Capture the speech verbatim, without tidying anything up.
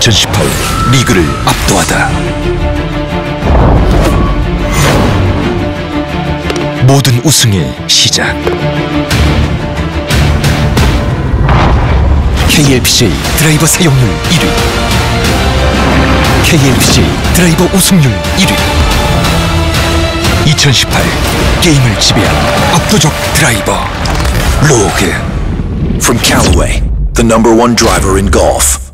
이천십팔 리그를 압도하다. 모든 우승의 시작. 케이엘피지에이 드라이버 사용률 일 위, 케이엘피지에이 드라이버 우승률 일 위. 이천십팔 게임을 지배한 압도적 드라이버 로그. From Callaway, the number one driver in golf.